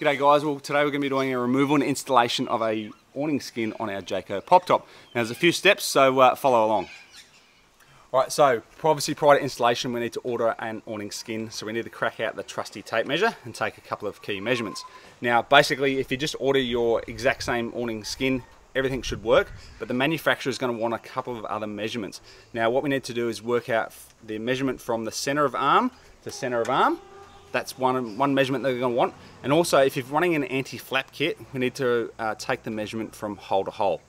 G'day guys, well today we're going to be doing a removal and installation of a awning skin on our Jayco pop top. Now there's a few steps, so follow along. Alright, so obviously prior to installation we need to order an awning skin, so we need to crack out the trusty tape measure and take a couple of key measurements. Now basically if you just order your exact same awning skin, everything should work, but the manufacturer is going to want a couple of other measurements. Now what we need to do is work out the measurement from the centre of arm to centre of arm. That's one measurement that we're going to want. And also, if you're running an anti-flap kit, we need to take the measurement from hole to hole.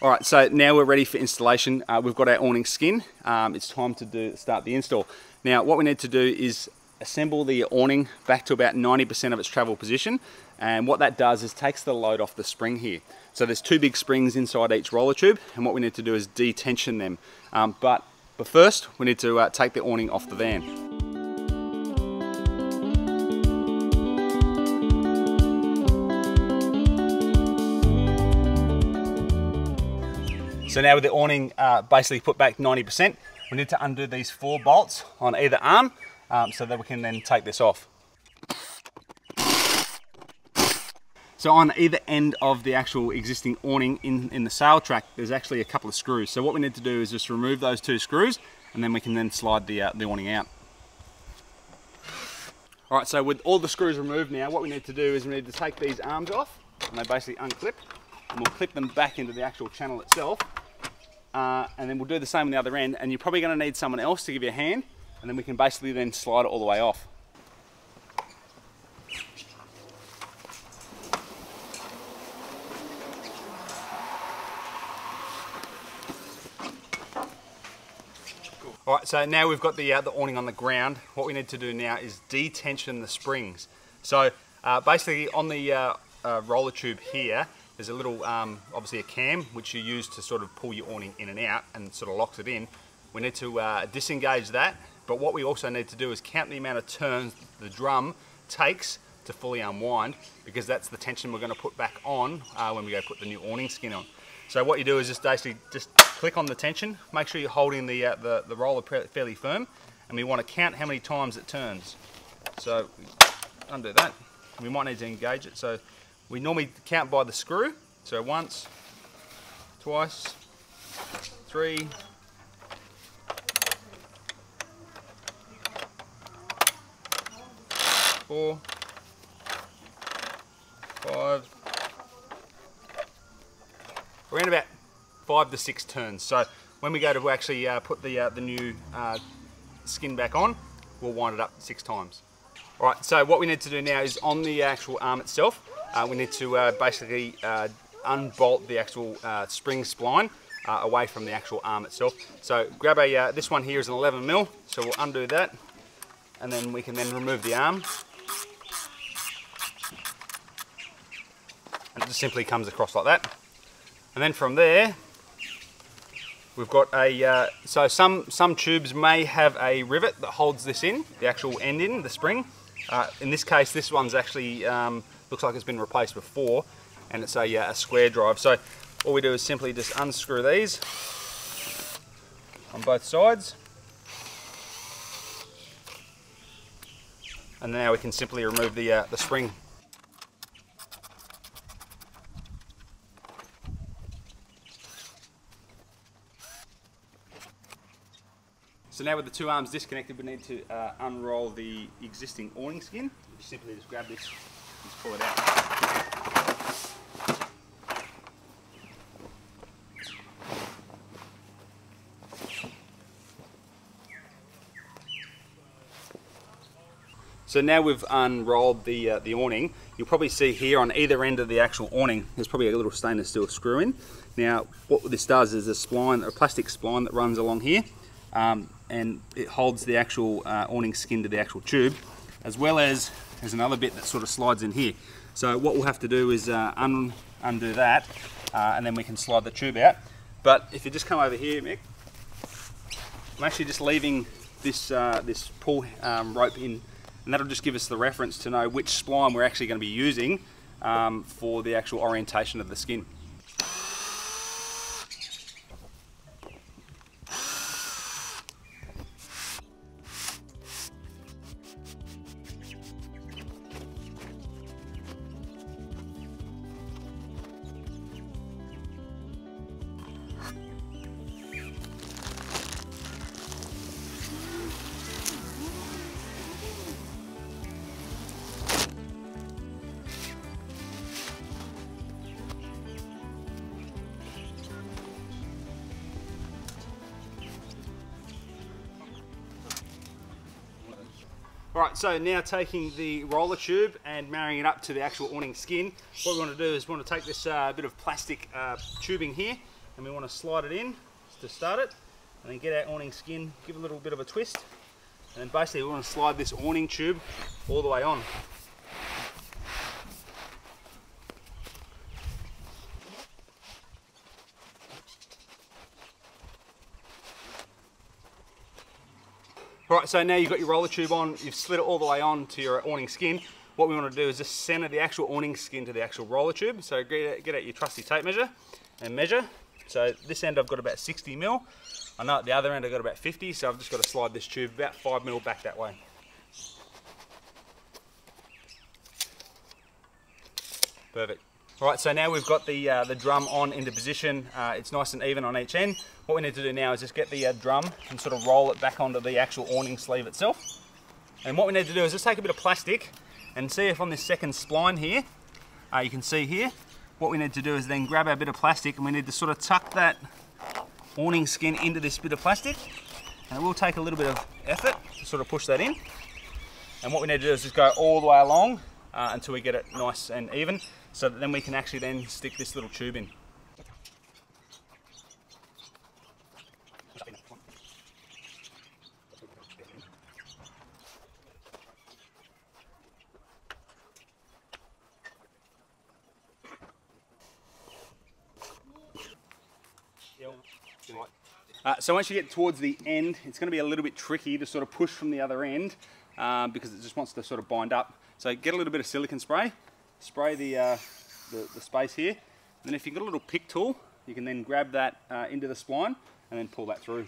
All right, so now we're ready for installation. We've got our awning skin. It's time to start the install. Now, what we need to do is assemble the awning back to about 90% of its travel position. And what that does is takes the load off the spring here. So there's two big springs inside each roller tube, and what we need to do is detension them. But first, we need to take the awning off the van. So now with the awning basically put back 90%, we need to undo these four bolts on either arm so that we can then take this off. So on either end of the actual existing awning in the sail track, there's actually a couple of screws. So what we need to do is just remove those two screws and then we can slide the awning out. All right, so with all the screws removed now, what we need to do is we need to take these arms off and they basically unclip and we'll clip them back into the actual channel itself. And then we'll do the same on the other end, and you're probably going to need someone else to give you a hand, and then we can basically then slide it all the way off. Cool. All right, so now we've got the awning on the ground. What we need to do now is detension the springs. So basically on the roller tube here, there's a little, obviously a cam, which you use to sort of pull your awning in and out and sort of locks it in. We need to disengage that, but what we also need to do is count the amount of turns the drum takes to fully unwind, because that's the tension we're going to put back on when we go put the new awning skin on. So what you do is just basically just click on the tension, make sure you're holding the roller fairly firm, and we want to count how many times it turns. So undo that. We might need to engage it. So we normally count by the screw, so once, twice, three, four, five, around about 5 to 6 turns. So when we go to actually put the new skin back on, we'll wind it up 6 times. All right, so what we need to do now is on the actual arm itself, we need to basically unbolt the actual spring spline away from the actual arm itself. So grab a, this one here is an 11mm, so we'll undo that, and then we can then remove the arm. And it just simply comes across like that. And then from there, we've got a, so some tubes may have a rivet that holds this in, the actual end in, the spring. In this case, this one's actually, looks like it's been replaced before, and it's a square drive. So all we do is simply just unscrew these on both sides. And now we can simply remove the spring. So now with the two arms disconnected, we need to unroll the existing awning skin. You simply just grab this. Let's pull it out. So now we've unrolled the awning. You'll probably see here on either end of the actual awning, there's probably a little stainless steel screw in. Now, what this does is a spline, a plastic spline that runs along here, and it holds the actual awning skin to the actual tube, as well as there's another bit that sort of slides in here. So what we'll have to do is undo that, and then we can slide the tube out. But if you just come over here, Mick, I'm actually just leaving this this pull rope in, and that'll just give us the reference to know which spline we're actually going to be using for the actual orientation of the skin. Right, so now taking the roller tube and marrying it up to the actual awning skin, what we want to do is we want to take this bit of plastic tubing here, and we want to slide it in to start it, and then get our awning skin, give it a little bit of a twist, and then basically we want to slide this awning tube all the way on. Right, so now you've got your roller tube on, you've slid it all the way on to your awning skin. What we want to do is just centre the actual awning skin to the actual roller tube. So get out your trusty tape measure and measure. So this end I've got about 60 mil. I know at the other end I've got about 50, so I've just got to slide this tube about 5 mil back that way. Perfect. Right, so now we've got the drum on into position. It's nice and even on each end. What we need to do now is just get the drum and sort of roll it back onto the actual awning sleeve itself. And what we need to do is just take a bit of plastic and see if on this second spline here, you can see here, what we need to do is then grab our bit of plastic and we need to sort of tuck that awning skin into this bit of plastic. And it will take a little bit of effort to sort of push that in. And what we need to do is just go all the way along until we get it nice and even, so that then we can actually then stick this little tube in. So once you get towards the end, it's going to be a little bit tricky to sort of push from the other end because it just wants to sort of bind up. So get a little bit of silicone spray, spray the space here, and then if you've got a little pick tool, you can then grab that into the spline and then pull that through.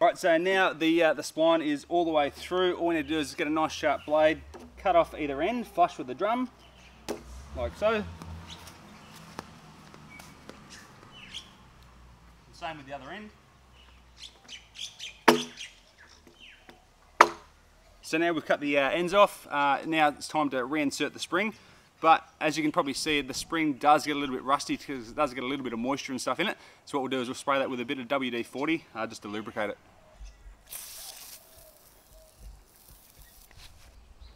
Right, so now the spline is all the way through. All we need to do is get a nice sharp blade, cut off either end, flush with the drum, like so. And same with the other end. So now we've cut the ends off, now it's time to reinsert the spring, but as you can probably see, the spring does get a little bit rusty because it does get a little bit of moisture and stuff in it. So what we'll do is we'll spray that with a bit of WD-40 just to lubricate it.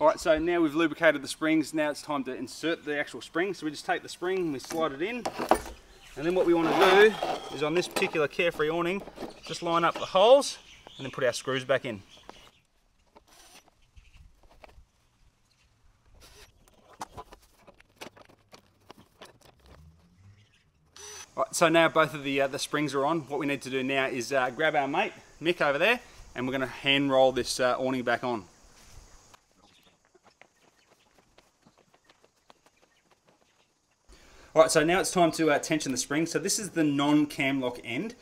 Alright, so now we've lubricated the springs, now it's time to insert the actual spring. So we just take the spring, we slide it in, and then what we want to do is on this particular Carefree awning, just line up the holes and then put our screws back in. So now both of the springs are on. What we need to do now is grab our mate, Mick, over there, and we're going to hand roll this awning back on. Alright, so now it's time to tension the spring. So this is the non-cam lock end.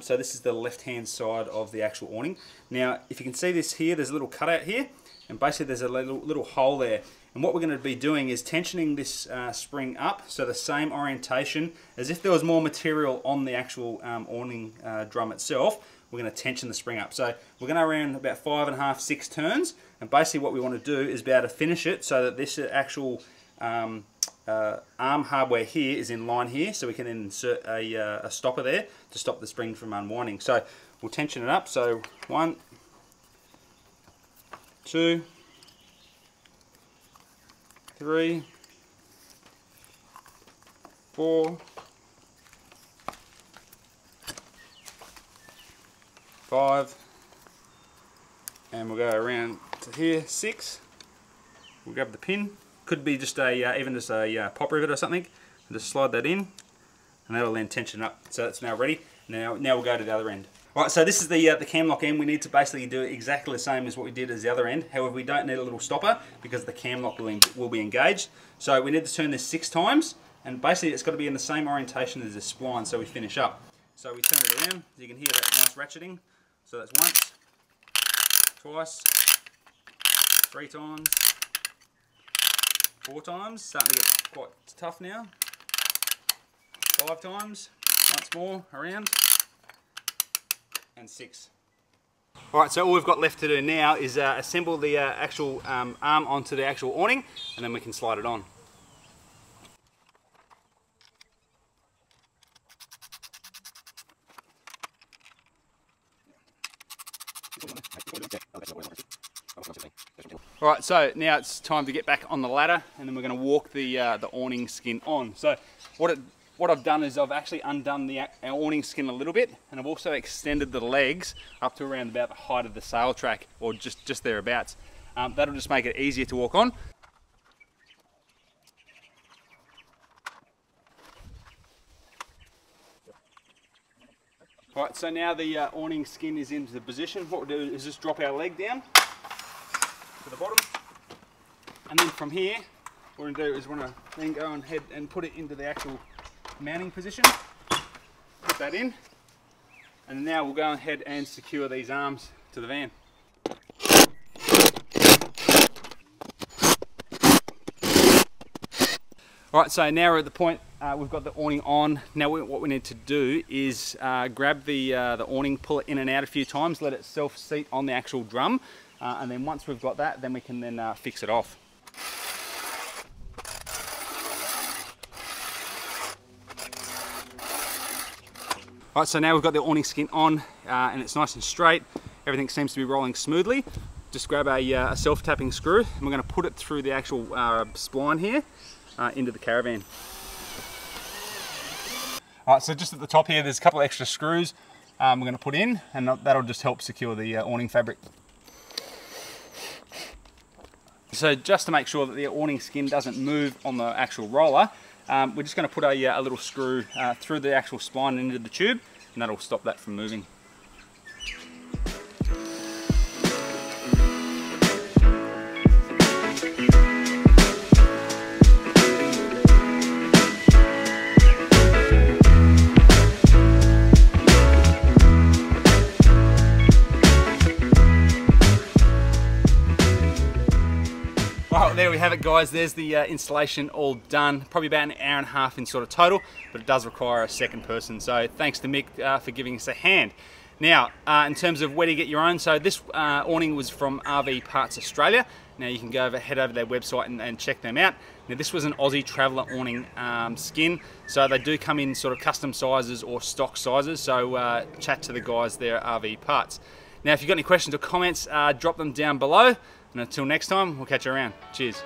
So this is the left-hand side of the actual awning. Now, if you can see this here, there's a little cutout here, and basically there's a little hole there. And what we're going to be doing is tensioning this spring up, so the same orientation as if there was more material on the actual awning drum itself. We're going to tension the spring up. So we're going to round about 5.5–6 turns, and basically what we want to do is be able to finish it so that this actual arm hardware here is in line here, so we can insert a stopper there to stop the spring from unwinding. So we'll tension it up, so 1, 2, 3, 4, 5, and we'll go around to here, 6. We'll grab the pin. Could be just a even just a pop rivet or something. And just slide that in, and that'll then tension up. So that's now ready. Now we'll go to the other end. Alright, so this is the cam lock end. We need to basically do exactly the same as what we did as the other end. However, we don't need a little stopper because the cam lock will be engaged. So we need to turn this 6 times, and basically it's got to be in the same orientation as the spline so we finish up. So we turn it around. You can hear that nice ratcheting. So that's once, twice, 3 times, 4 times. Starting to get quite tough now. 5 times, once more around. And 6. Alright, so all we've got left to do now is assemble the actual arm onto the actual awning, and then we can slide it on. All right, so now it's time to get back on the ladder, and then we're going to walk the awning skin on. So what I've done is I've actually undone the awning skin a little bit, and I've also extended the legs up to around about the height of the sail track, or just thereabouts. That'll just make it easier to walk on. All right, so now the awning skin is into the position. What we'll do is just drop our leg down to the bottom, and then from here what we're going to do is we're going to then go and head and put it into the actual mounting position, put that in, and now we'll go ahead and secure these arms to the van. Alright, so now we're at the point we've got the awning on. Now what we need to do is grab the awning, pull it in and out a few times, let it self-seat on the actual drum. And then once we've got that, then we can then fix it off. All right, so now we've got the awning skin on and it's nice and straight. Everything seems to be rolling smoothly. Just grab a self-tapping screw, and we're going to put it through the actual spline here into the caravan. All right, so just at the top here, there's a couple of extra screws we're going to put in, and that'll just help secure the awning fabric. So just to make sure that the awning skin doesn't move on the actual roller, we're just going to put a little screw through the actual spline into the tube, and that'll stop that from moving. There we have it, guys. There's the installation all done. Probably about an hour and a half in sort of total, but it does require a second person. So thanks to Mick for giving us a hand. Now, in terms of where to get your own, so this awning was from RV Parts Australia. Now you can go over, head over their website and check them out. Now this was an Aussie Traveller awning skin, so they do come in sort of custom sizes or stock sizes. So chat to the guys there at RV Parts. Now if you've got any questions or comments, drop them down below. And until next time, we'll catch you around. Cheers.